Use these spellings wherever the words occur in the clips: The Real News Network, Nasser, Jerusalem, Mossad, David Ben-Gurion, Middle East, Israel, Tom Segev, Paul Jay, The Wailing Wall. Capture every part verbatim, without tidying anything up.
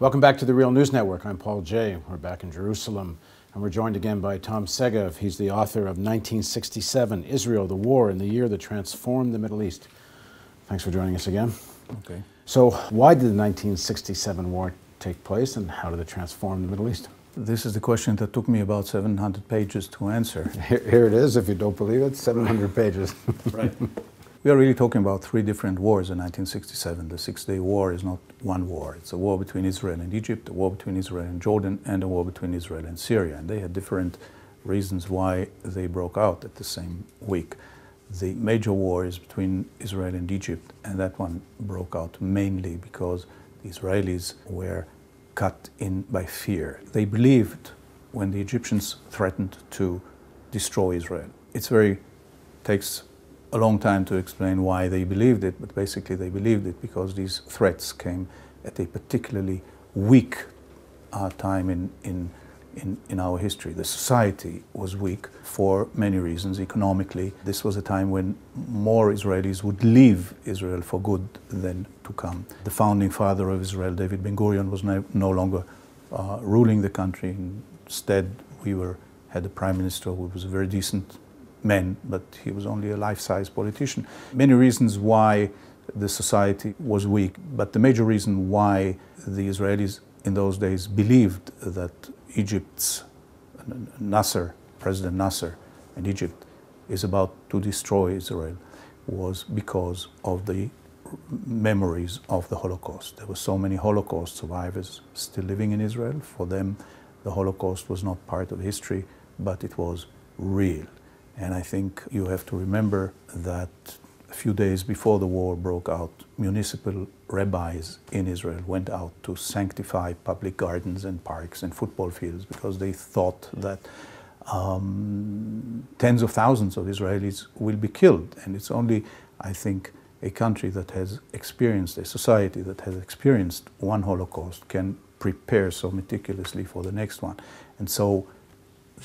Welcome back to The Real News Network. I'm Paul Jay. We're back in Jerusalem, and we're joined again by Tom Segev. He's the author of nineteen sixty-seven, Israel, the War, and the Year That Transformed the Middle East. Thanks for joining us again. Okay. So why did the nineteen sixty-seven war take place, and how did it transform the Middle East? This is the question that took me about seven hundred pages to answer. Here, here it is, if you don't believe it, seven hundred pages. Right. We are really talking about three different wars in nineteen sixty-seven. The Six-Day War is not one war. It's a war between Israel and Egypt, a war between Israel and Jordan, and a war between Israel and Syria. And they had different reasons why they broke out at the same week. The major war is between Israel and Egypt, and that one broke out mainly because the Israelis were cut in by fear. They believed when the Egyptians threatened to destroy Israel. It's very, takes a long time to explain why they believed it, but basically they believed it because these threats came at a particularly weak uh, time in, in, in, in our history. The society was weak for many reasons. Economically, this was a time when more Israelis would leave Israel for good than to come. The founding father of Israel, David Ben-Gurion, was no, no longer uh, ruling the country. Instead, we were, had a prime minister who was a very decent man, but he was only a life-size politician. Many reasons why the society was weak, but the major reason why the Israelis in those days believed that Egypt's Nasser, President Nasser and Egypt is about to destroy Israel was because of the memories of the Holocaust. There were so many Holocaust survivors still living in Israel. For them, the Holocaust was not part of history, but it was real. And I think you have to remember that a few days before the war broke out, municipal rabbis in Israel went out to sanctify public gardens and parks and football fields because they thought that um, tens of thousands of Israelis will be killed. And it's only, I think, a country that has experienced, a society that has experienced one Holocaust can prepare so meticulously for the next one. And so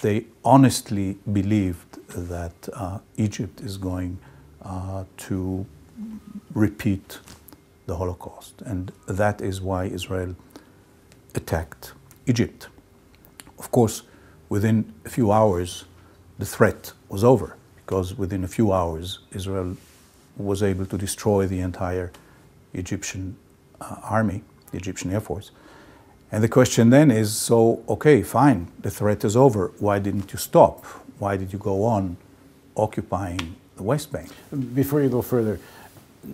they honestly believed that uh, Egypt is going uh, to repeat the Holocaust. And that is why Israel attacked Egypt. Of course, within a few hours, the threat was over, because within a few hours, Israel was able to destroy the entire Egyptian uh, army, the Egyptian Air Force. And the question then is, so, okay, fine, the threat is over. Why didn't you stop? Why did you go on occupying the West Bank? Before you go further,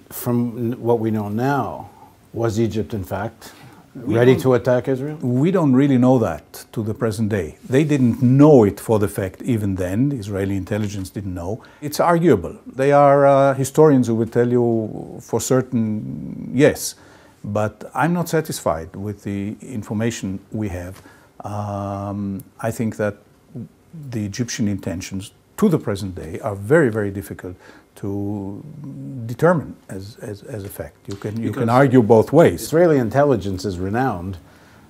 from what we know now, was Egypt, in fact, we ready to attack Israel? We don't really know that to the present day. They didn't know it for the fact even then. Israeli intelligence didn't know. It's arguable. They are uh, historians who would tell you for certain, yes. But I'm not satisfied with the information we have. Um, I think that the Egyptian intentions to the present day are very, very difficult to determine as, as, as a fact. You can, you can argue both ways. Israeli intelligence is renowned.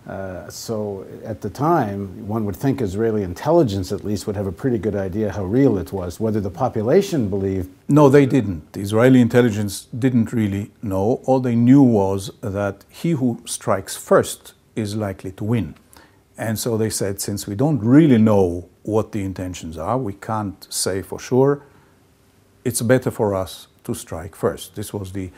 Uh, so at the time, one would think Israeli intelligence at least would have a pretty good idea how real it was, whether the population believed. No, they didn't. The Israeli intelligence didn't really know. All they knew was that he who strikes first is likely to win. And so they said, since we don't really know what the intentions are, we can't say for sure, it's better for us to strike first. This was the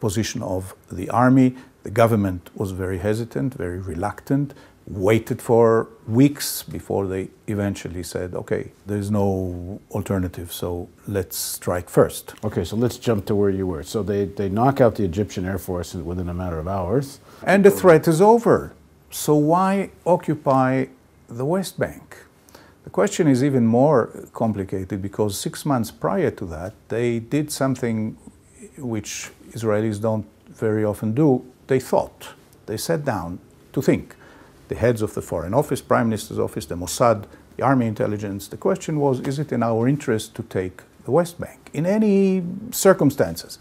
position of the army. The government was very hesitant, very reluctant, waited for weeks before they eventually said, okay, there's no alternative, so let's strike first. Okay, so let's jump to where you were. So they, they knock out the Egyptian Air Force within a matter of hours. And the threat is over. So why occupy the West Bank? The question is even more complicated because six months prior to that, they did something which Israelis don't very often do. They thought, they sat down to think. The heads of the Foreign Office, Prime Minister's Office, the Mossad, the Army Intelligence, the question was, is it in our interest to take the West Bank? In any circumstances,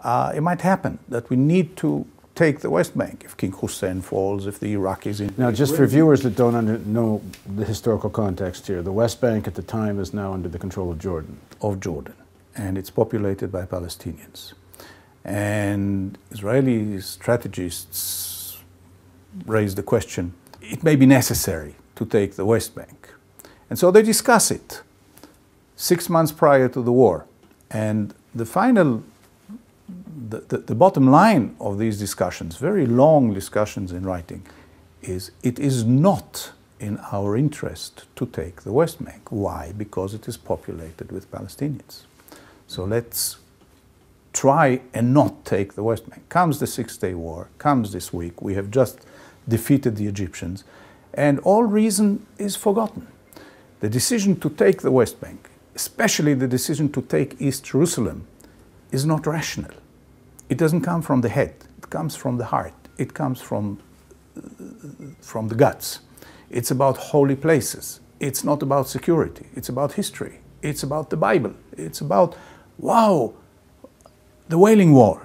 uh, it might happen that we need to take the West Bank if King Hussein falls, if the Iraqis... In now, just for viewers that don't under, know the historical context here, the West Bank at the time is now under the control of Jordan. Of Jordan, and it's populated by Palestinians. And Israeli strategists raised the question, it may be necessary to take the West Bank. And so they discuss it six months prior to the war. And the final, the, the, the bottom line of these discussions, very long discussions in writing, is it is not in our interest to take the West Bank. Why? Because it is populated with Palestinians. So let's try and not take the West Bank. Comes the Six-Day War, comes this week, we have just defeated the Egyptians, and all reason is forgotten. The decision to take the West Bank, especially the decision to take East Jerusalem, is not rational. It doesn't come from the head, it comes from the heart, it comes from, from the guts. It's about holy places, it's not about security, it's about history, it's about the Bible, it's about, wow, The Wailing Wall.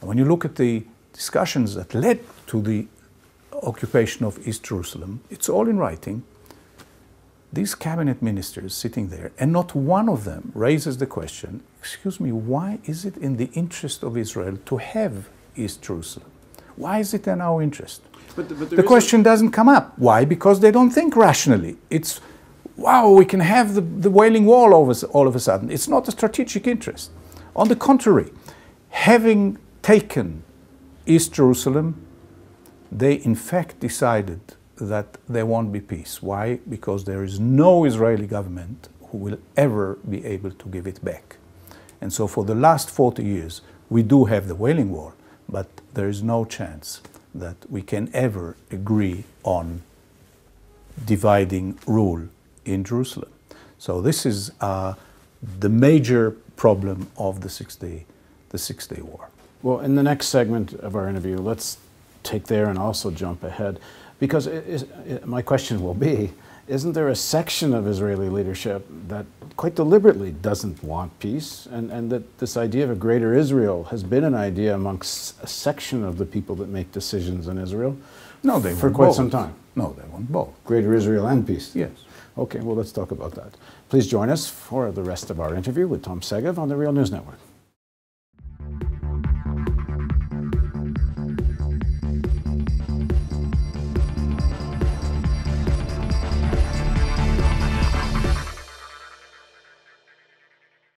And when you look at the discussions that led to the occupation of East Jerusalem, it's all in writing. These cabinet ministers sitting there, and not one of them raises the question, excuse me, why is it in the interest of Israel to have East Jerusalem? Why is it in our interest? But the, but the question doesn't come up. Why? Because they don't think rationally. It's, wow, we can have the, the Wailing Wall all of, all of a sudden. It's not a strategic interest. On the contrary, having taken East Jerusalem, they in fact decided that there won't be peace. Why? Because there is no Israeli government who will ever be able to give it back. And so for the last forty years, we do have the Wailing Wall, but there is no chance that we can ever agree on dividing rule in Jerusalem. So this is uh, the major problem of the six-day, the six-day war. Well, in the next segment of our interview, let's take there and also jump ahead, because it is, it, my question will be, isn't there a section of Israeli leadership that quite deliberately doesn't want peace, and, and that this idea of a greater Israel has been an idea amongst a section of the people that make decisions in Israel? No, they for quite both. some time. No, they want both. Greater Israel and peace. Yes. Okay, well, let's talk about that. Please join us for the rest of our interview with Tom Segev on The Real News Network.